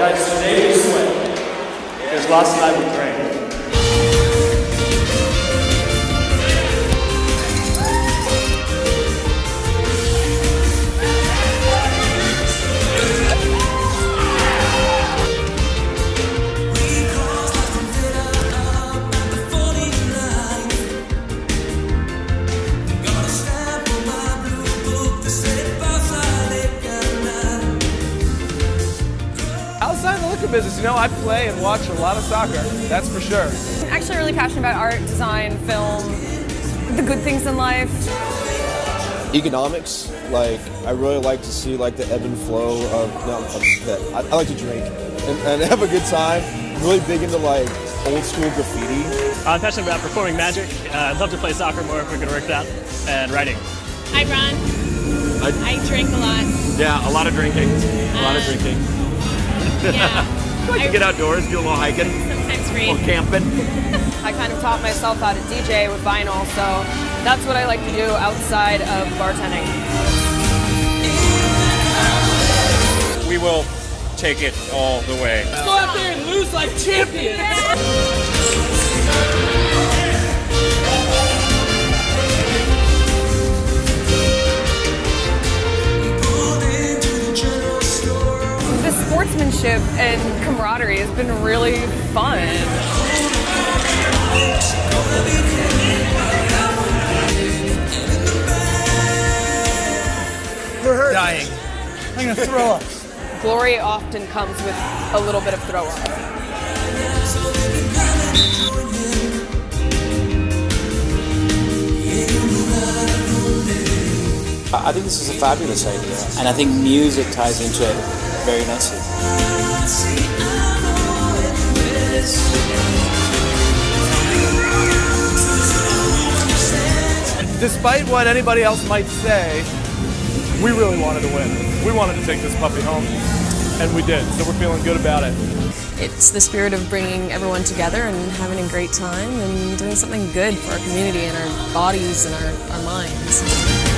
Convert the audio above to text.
Guys, today we sweat, because last night we drank. Business, you know, I play and watch a lot of soccer, that's for sure. I'm actually really passionate about art, design, film, the good things in life. Economics, like, I really like to see like the ebb and flow of, I like to drink and have a good time. I'm really big into like old school graffiti. I'm passionate about performing magic. I'd love to play soccer more if we could work it out, and writing. I run. I drink a lot. Yeah, a lot of drinking. A lot of drinking. Yeah. I like to get outdoors, do a little hiking, sometimes read, a little camping. I kind of taught myself how to DJ with vinyl, so that's what I like to do outside of bartending. We will take it all the way. Let's go out there and lose like champions! Sportsmanship and camaraderie has been really fun. We're dying. I'm gonna throw up. Glory often comes with a little bit of throw up. I think this is a fabulous idea, and I think music ties into it very nicely. Despite what anybody else might say, we really wanted to win. We wanted to take this puppy home, and we did, so we're feeling good about it. It's the spirit of bringing everyone together and having a great time and doing something good for our community and our bodies and our minds.